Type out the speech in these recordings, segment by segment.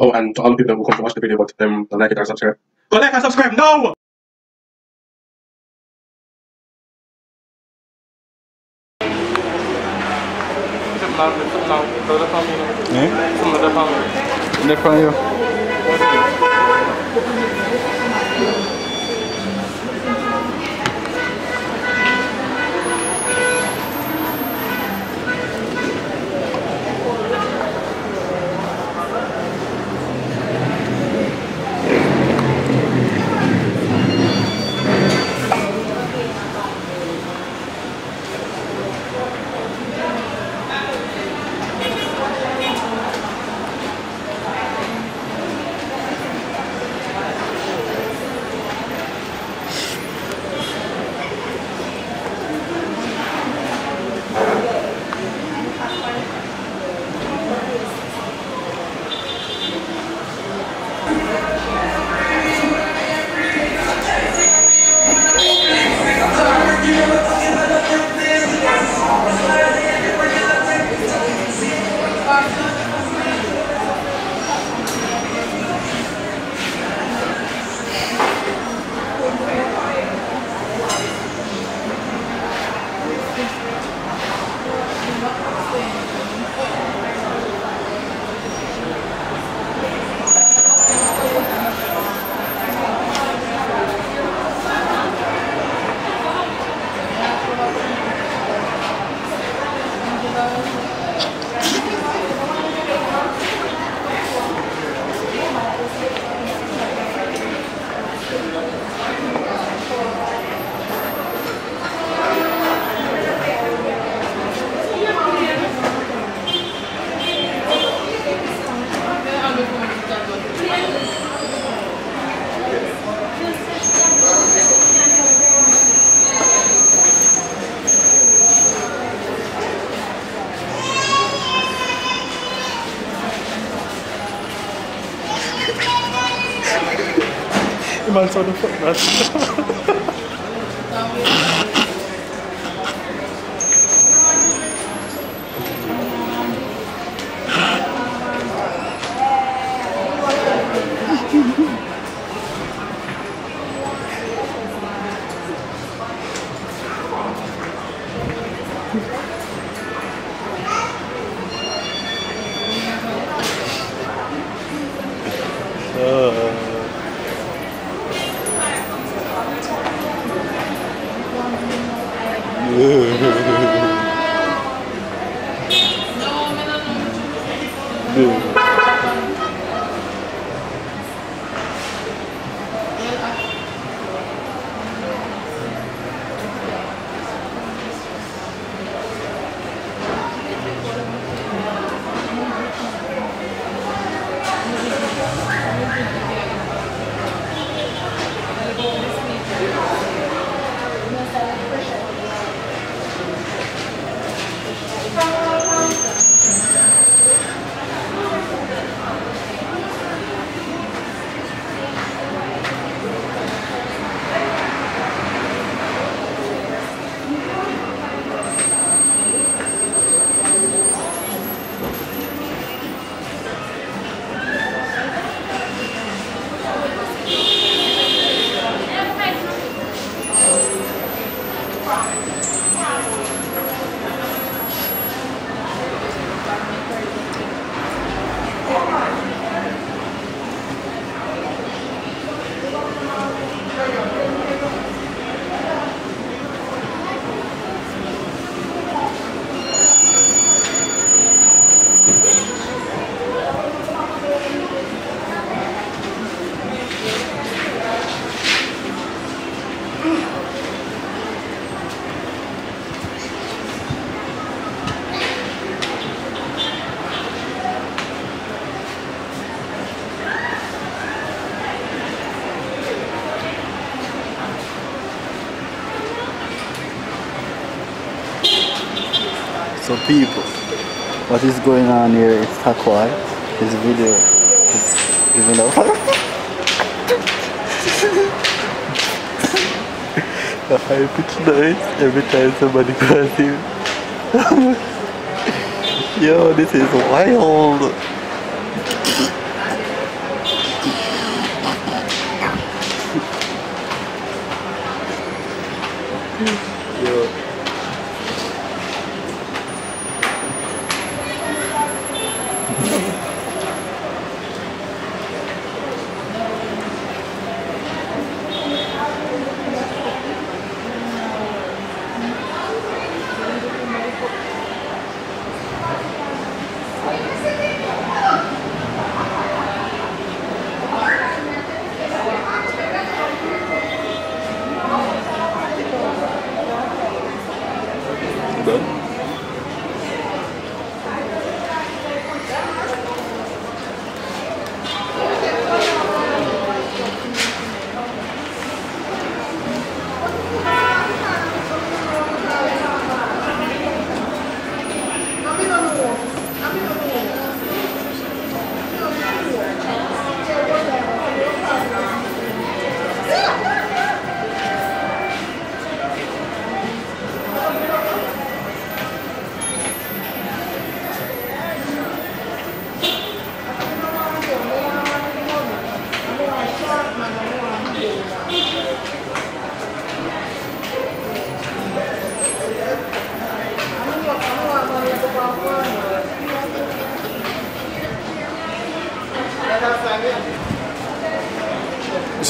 Oh, and to all the people who come to watch the video but don't like it or subscribe. Go like and subscribe now! They're from you. Man's on the footman. So people, what is going on here is Takwai. This video is giving up. The high pitch noise every time somebody calls him. Yo, this is wild.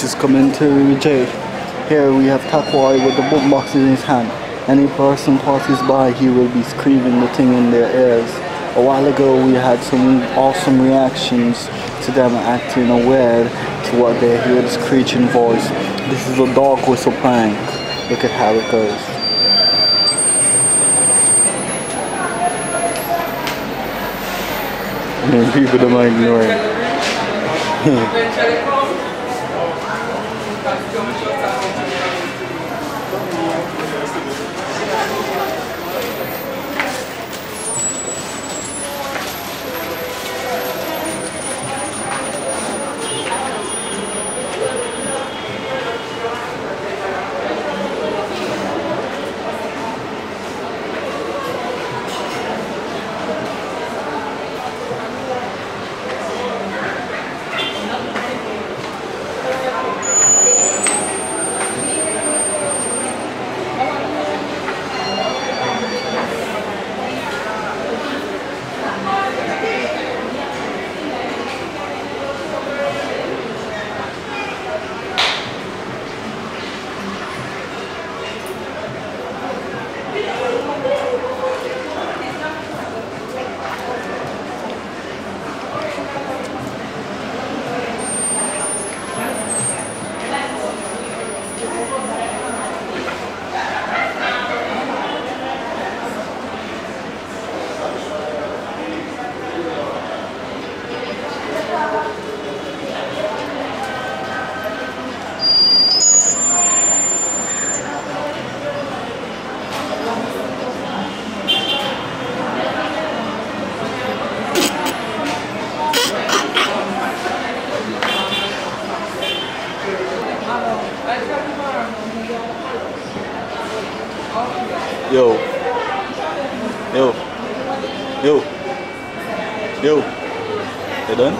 This is commentary with Jay. Here we have Takwai with the book box in his hand. Any person passes by, he will be screaming the thing in their ears. A while ago we had some awesome reactions to them acting aware to what they hear, the screeching voice. This is a dog whistle prank. Look at how it goes. People don't mind ignoring. Yo, you done?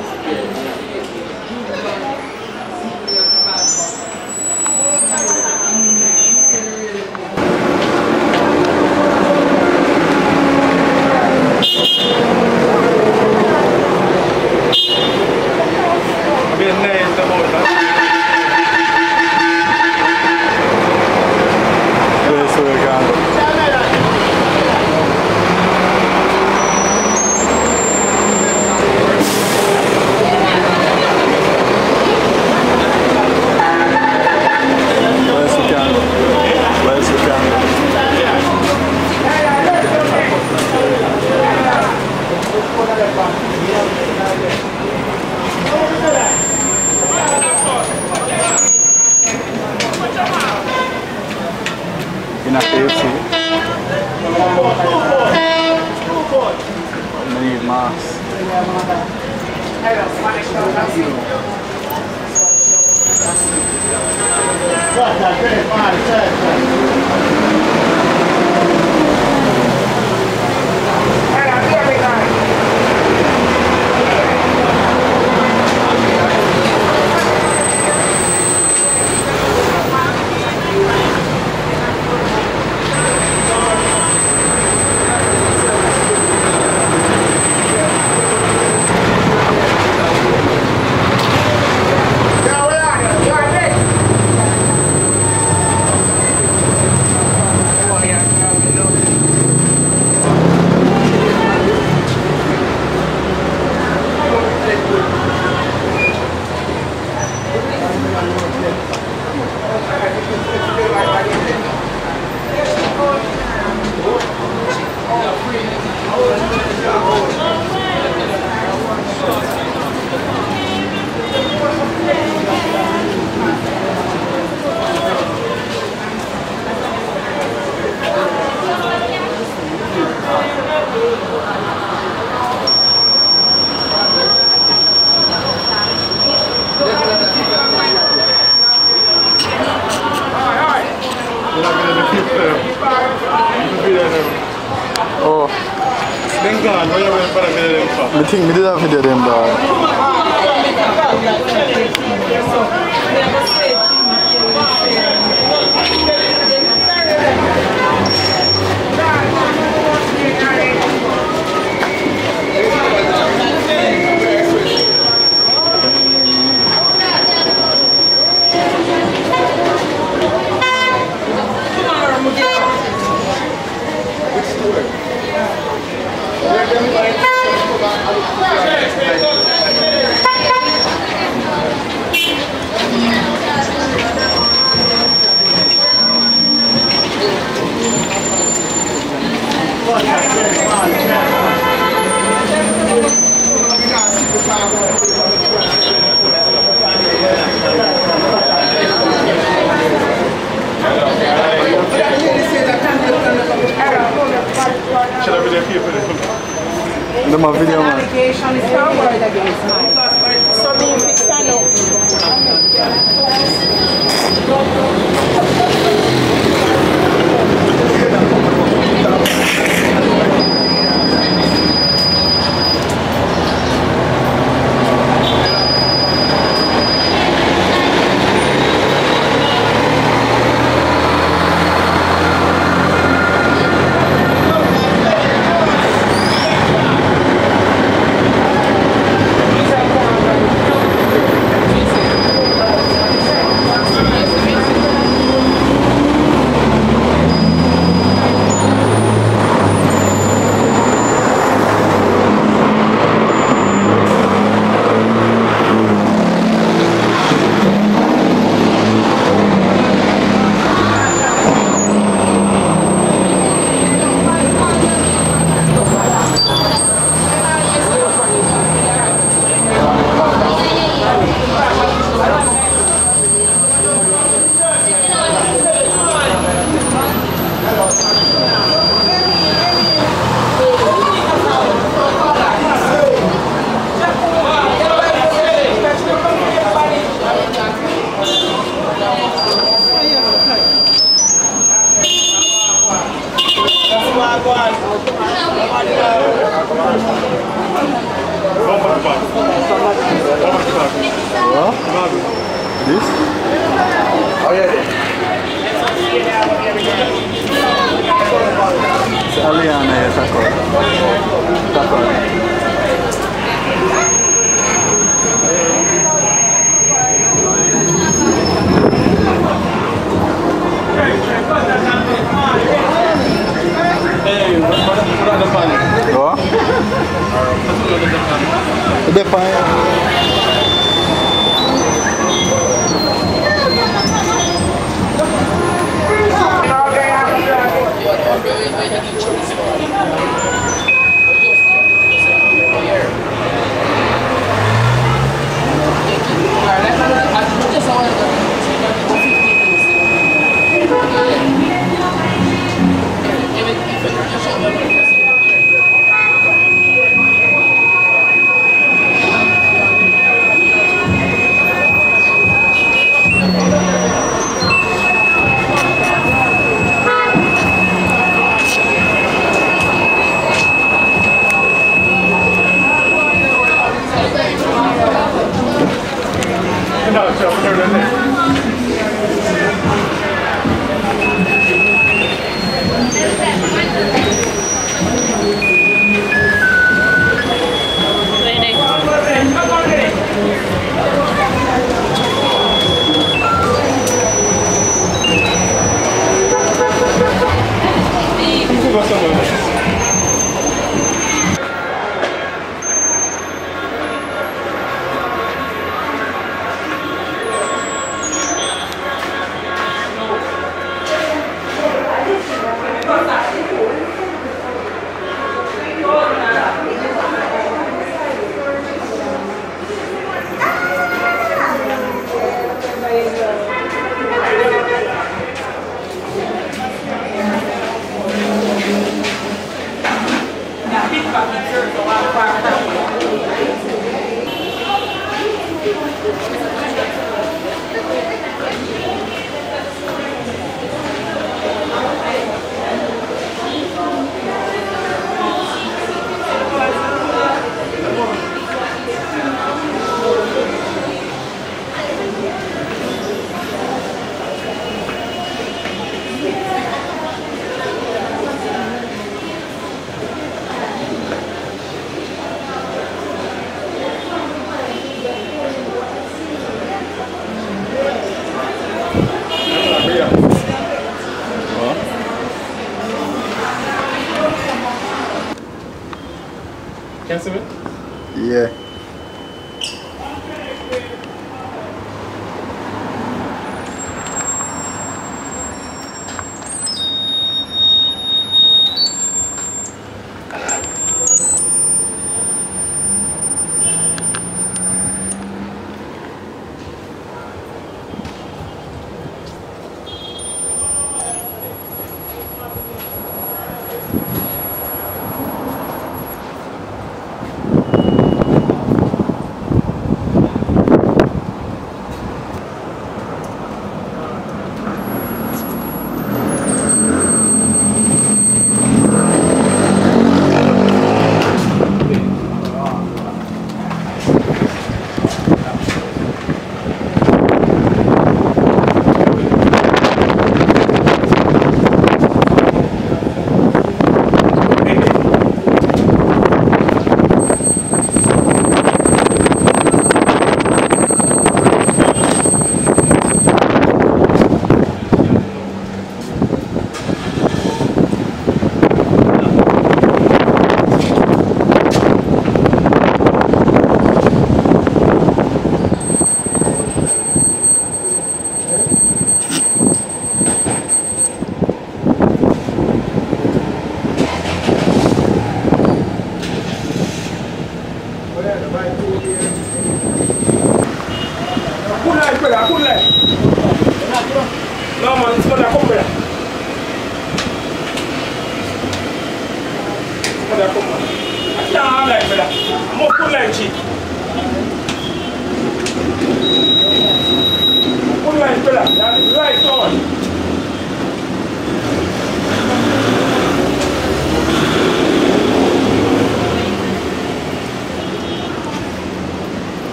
video man. Navigation is forward against mine. So me fix it now.